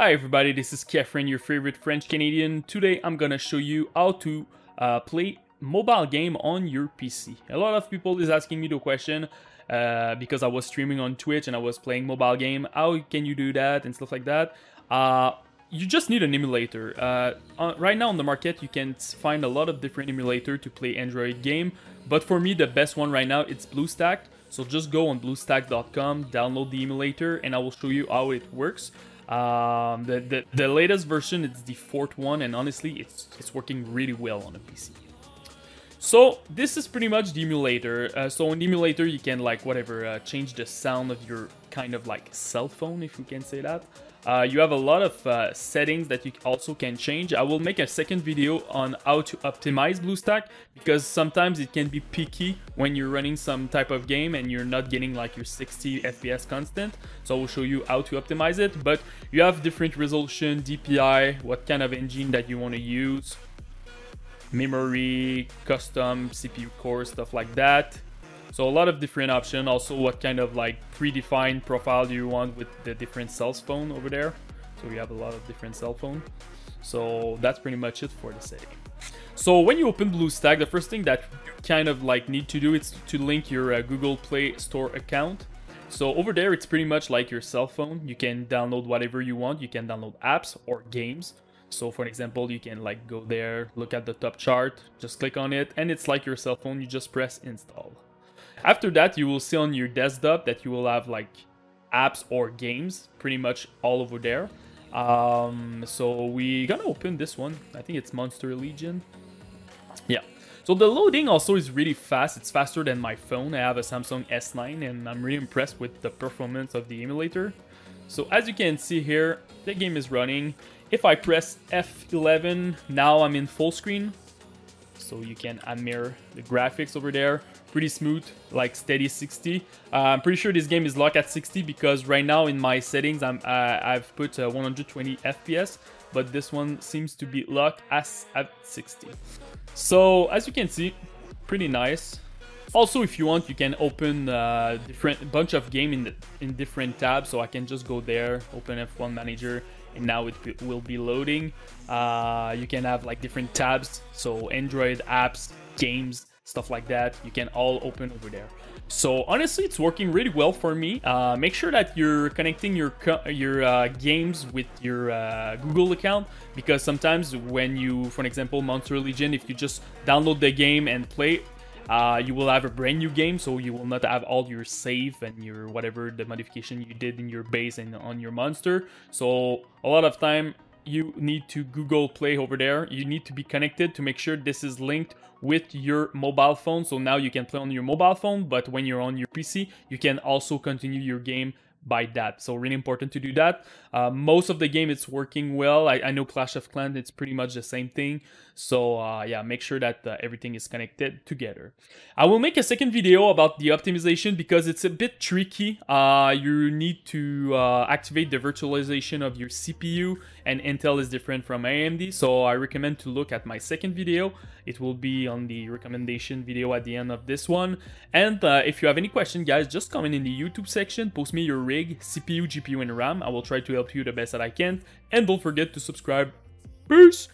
Hi everybody, this is Kephren, your favorite French Canadian. Today I'm gonna show you how to play mobile game on your PC. A lot of people is asking me the question because I was streaming on Twitch and I was playing mobile game. How can you do that and stuff like that? You just need an emulator. Right now on the market you can find a lot of different emulators to play Android game, but for me the best one right now it's BlueStacks. So just go on bluestack.com, download the emulator, and I will show you how it works. The latest version, it's the fourth one, and honestly it's working really well on a PC. So this is pretty much the emulator. So in the emulator you can like whatever change the sound of your kind of like cell phone, if you can say that. You have a lot of settings that you also can change. I will make a second video on how to optimize BlueStacks, because sometimes it can be picky when you're running some type of game and you're not getting like your 60 FPS constant. So I will show you how to optimize it, but you have different resolution, DPI, what kind of engine that you want to use, memory, custom CPU core, stuff like that. So a lot of different options. Also, what kind of like predefined profile do you want with the different cell phone over there? So we have a lot of different cell phone. So that's pretty much it for the setting. So when you open BlueStacks, the first thing that you kind of like need to do is to link your Google Play Store account. So over there, it's pretty much like your cell phone. You can download whatever you want. You can download apps or games. So for example, you can like go there, look at the top chart, just click on it, and it's like your cell phone. You just press install. After that, you will see on your desktop that you will have like apps or games pretty much all over there. So we're gonna open this one. I think it's Monster Legion. Yeah. So the loading also is really fast. It's faster than my phone. I have a Samsung S9 and I'm really impressed with the performance of the emulator. So as you can see here, the game is running. If I press F11, now I'm in full screen. So you can mirror the graphics over there. Pretty smooth, like steady 60. I'm pretty sure this game is locked at 60 because right now in my settings I've put 120 FPS, but this one seems to be locked at 60. So as you can see, pretty nice. Also, if you want, you can open different bunch of game in different tabs. So I can just go there, open F1 Manager, and now it will be loading. You can have like different tabs, so Android apps, games, stuff like that. You can all open over there. So honestly, it's working really well for me. Make sure that you're connecting your games with your Google account, because sometimes when you, for example, Monster Legion, if you just download the game and play, you will have a brand new game, so you will not have all your save and your whatever the modification you did in your base and on your monster. So a lot of time you need to Google Play over there. You need to be connected to make sure this is linked with your mobile phone. So now you can play on your mobile phone, but when you're on your PC, you can also continue your game by that. So really important to do that. Most of the game it's working well. I know Clash of Clans, it's pretty much the same thing. So yeah, make sure that everything is connected together. I will make a second video about the optimization because it's a bit tricky. You need to activate the virtualization of your CPU, and Intel is different from AMD. So I recommend to look at my second video. It will be on the recommendation video at the end of this one. And if you have any question, guys, just comment in the YouTube section, post me your rig, CPU, GPU, and RAM. I will try to help you the best that I can. And don't forget to subscribe. Peace!